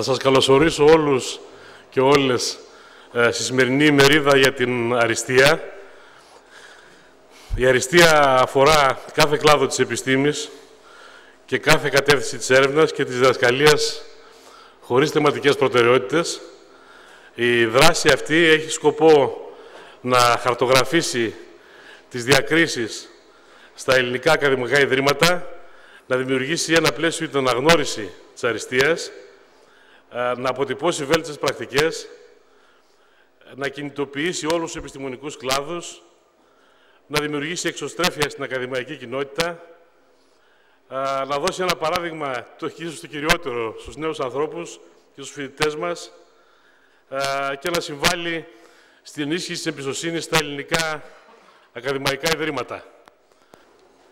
Να σας καλωσορίσω όλους και όλες στη σημερινή ημερίδα για την αριστεία. Η αριστεία αφορά κάθε κλάδο της επιστήμης και κάθε κατεύθυνση της έρευνας και της διδασκαλίας χωρίς θεματικές προτεραιότητες. Η δράση αυτή έχει σκοπό να χαρτογραφήσει τις διακρίσεις στα ελληνικά ακαδημαϊκά ιδρύματα, να δημιουργήσει ένα πλαίσιο για την αναγνώριση της αριστείας, να αποτυπώσει βέλτιστες πρακτικές, να κινητοποιήσει όλους τους επιστημονικούς κλάδους, να δημιουργήσει εξωστρέφεια στην ακαδημαϊκή κοινότητα, να δώσει ένα παράδειγμα, το ίσως το κυριότερο, στους νέους ανθρώπους και στους φοιτητές μας και να συμβάλλει στην ενίσχυση της εμπιστοσύνης στα ελληνικά ακαδημαϊκά ιδρύματα.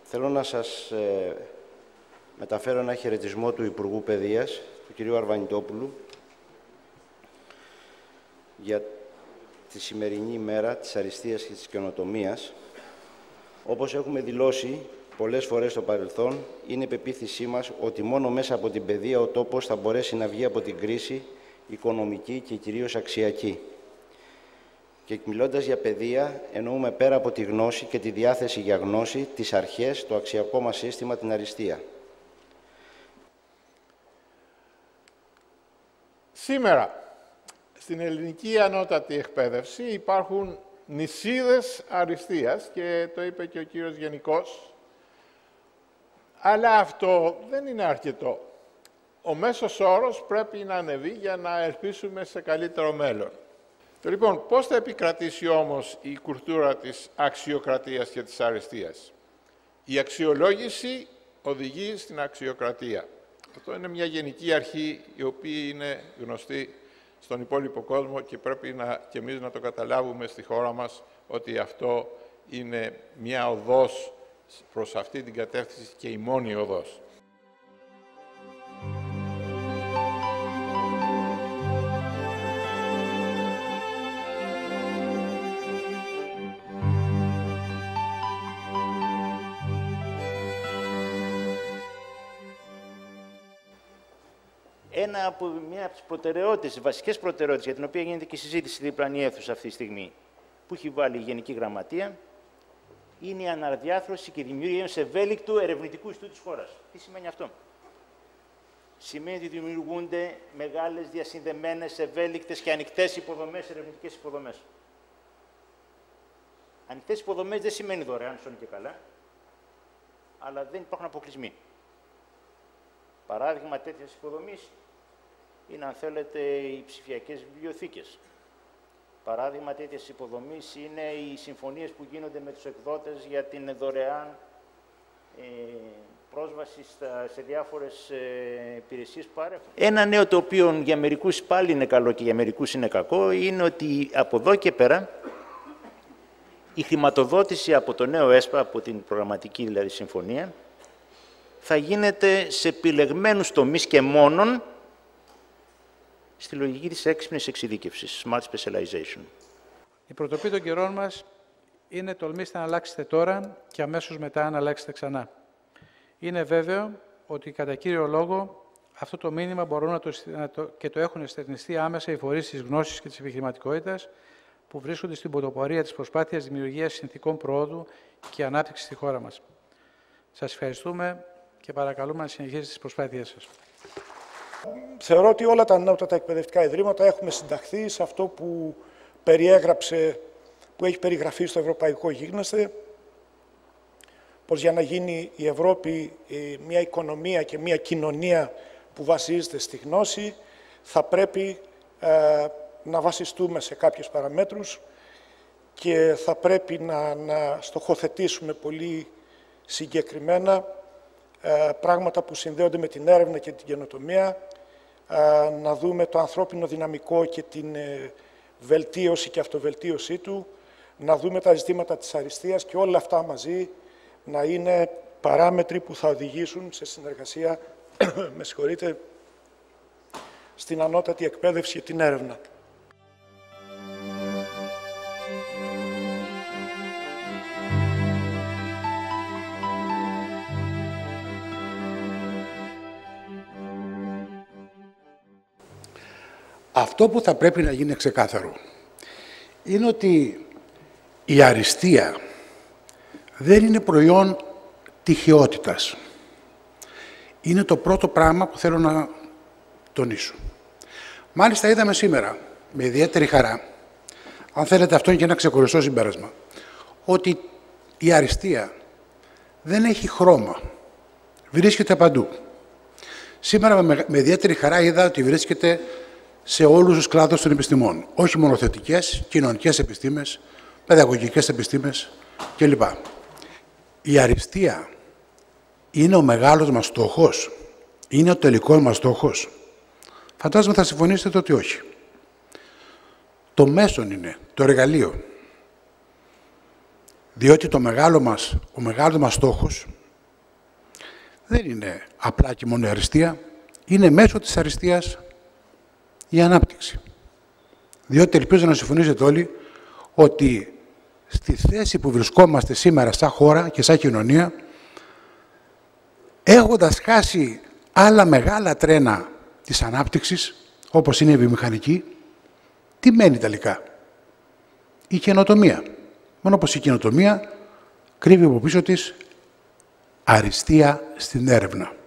Θέλω να σας μεταφέρω ένα χαιρετισμό του Υπουργού Παιδείας, του κυρίου Αρβανιτόπουλου, για τη σημερινή ημέρα της αριστείας και της καινοτομίας. Όπως έχουμε δηλώσει πολλές φορές στο παρελθόν, είναι πεποίθησή μας ότι μόνο μέσα από την παιδεία ο τόπος θα μπορέσει να βγει από την κρίση οικονομική και κυρίως αξιακή. Και μιλώντας για παιδεία, εννοούμε πέρα από τη γνώση και τη διάθεση για γνώση, τις αρχές, το αξιακό μας σύστημα, την αριστεία. Σήμερα, στην ελληνική ανώτατη εκπαίδευση υπάρχουν νησίδες αριστείας και το είπε και ο κύριος Γενικός. Αλλά αυτό δεν είναι αρκετό. Ο μέσος όρος πρέπει να ανεβεί για να ελπίσουμε σε καλύτερο μέλλον. Λοιπόν, πώς θα επικρατήσει όμως η κουλτούρα της αξιοκρατίας και της αριστείας? Η αξιολόγηση οδηγεί στην αξιοκρατία. Αυτό είναι μια γενική αρχή η οποία είναι γνωστή στον υπόλοιπο κόσμο και πρέπει και εμείς να το καταλάβουμε στη χώρα μας ότι αυτό είναι μια οδός προς αυτή την κατεύθυνση και η μόνη οδός. Μια από τις προτεραιότητες, βασικές προτεραιότητες για την οποία γίνεται και η συζήτηση στη διπλανή αίθουσα αυτή τη στιγμή, που έχει βάλει η Γενική Γραμματεία, είναι η αναδιάρθρωση και η δημιουργία ενός ευέλικτου ερευνητικού ιστού της χώρας. Τι σημαίνει αυτό? Σημαίνει ότι δημιουργούνται μεγάλες, διασυνδεμένες, ευέλικτες και ανοιχτές υποδομές, ερευνητικές υποδομές. Ανοιχτές υποδομές δεν σημαίνει δωρεάν, σώνει και καλά, αλλά δεν υπάρχουν αποκλεισμοί. Παράδειγμα τέτοιας υποδομής είναι, αν θέλετε, οι ψηφιακές βιβλιοθήκες. Παράδειγμα τέτοιας υποδομής είναι οι συμφωνίες που γίνονται με τους εκδότες για την δωρεάν πρόσβαση σε διάφορες υπηρεσίες που παρέχουν. Ένα νέο το οποίο για μερικούς πάλι είναι καλό και για μερικούς είναι κακό είναι ότι από εδώ και πέρα η χρηματοδότηση από το νέο ΕΣΠΑ, από την προγραμματική δηλαδή συμφωνία, θα γίνεται σε επιλεγμένους τομείς και μόνον στη λογική της έξυπνης εξειδίκευσης, smart specialization. Η πρωτοπή των καιρών μας είναι τολμήστε να αλλάξετε τώρα και αμέσως μετά να αλλάξετε ξανά. Είναι βέβαιο ότι κατά κύριο λόγο αυτό το μήνυμα μπορούν να το έχουν εστερνιστεί άμεσα οι φορείς της γνώσης και της επιχειρηματικότητας που βρίσκονται στην πρωτοπορία της προσπάθειας δημιουργίας συνθηκών προόδου και ανάπτυξης στη χώρα μας. Σας ευχαριστούμε και παρακαλούμε να συνεχίσετε τις προσπάθειές σας. Θεωρώ ότι όλα τα ανώτατα εκπαιδευτικά ιδρύματα έχουμε συνταχθεί σε αυτό που έχει περιγραφεί στο Ευρωπαϊκό Γίγνεσθε, πως για να γίνει η Ευρώπη μια οικονομία και μια κοινωνία που βασίζεται στη γνώση, θα πρέπει να βασιστούμε σε κάποιους παραμέτρους και θα πρέπει να στοχοθετήσουμε πολύ συγκεκριμένα πράγματα που συνδέονται με την έρευνα και την καινοτομία, να δούμε το ανθρώπινο δυναμικό και την βελτίωση και αυτοβελτίωσή του, να δούμε τα ζητήματα της αριστείας και όλα αυτά μαζί να είναι παράμετροι που θα οδηγήσουν σε συνεργασία στην ανώτατη εκπαίδευση και την έρευνα. Αυτό που θα πρέπει να γίνει ξεκάθαρο είναι ότι η αριστεία δεν είναι προϊόν τυχαιότητας. Είναι το πρώτο πράγμα που θέλω να τονίσω. Μάλιστα είδαμε σήμερα, με ιδιαίτερη χαρά, αν θέλετε αυτό είναι και ένα ξεχωριστό συμπέρασμα, ότι η αριστεία δεν έχει χρώμα, βρίσκεται παντού. Σήμερα με ιδιαίτερη χαρά είδα ότι βρίσκεται σε όλους τους κλάδους των επιστημών, όχι μόνο θετικές, κοινωνικές επιστήμες, παιδαγωγικές επιστήμες κλπ. Η αριστεία είναι ο μεγάλος μας στόχος, είναι ο τελικός μας στόχος. Φαντάζομαι θα συμφωνήσετε ότι όχι. Το μέσον είναι, το εργαλείο. Διότι ο μεγάλος μας στόχος δεν είναι απλά και μόνο η αριστεία, είναι μέσω της αριστείας η ανάπτυξη. Διότι ελπίζω να συμφωνήσετε όλοι ότι στη θέση που βρισκόμαστε σήμερα σαν χώρα και σαν κοινωνία, έχοντας χάσει άλλα μεγάλα τρένα της ανάπτυξης, όπως είναι η βιομηχανική, τι μένει τελικά? Η καινοτομία. Μόνο πως η καινοτομία κρύβει από πίσω της αριστεία στην έρευνα.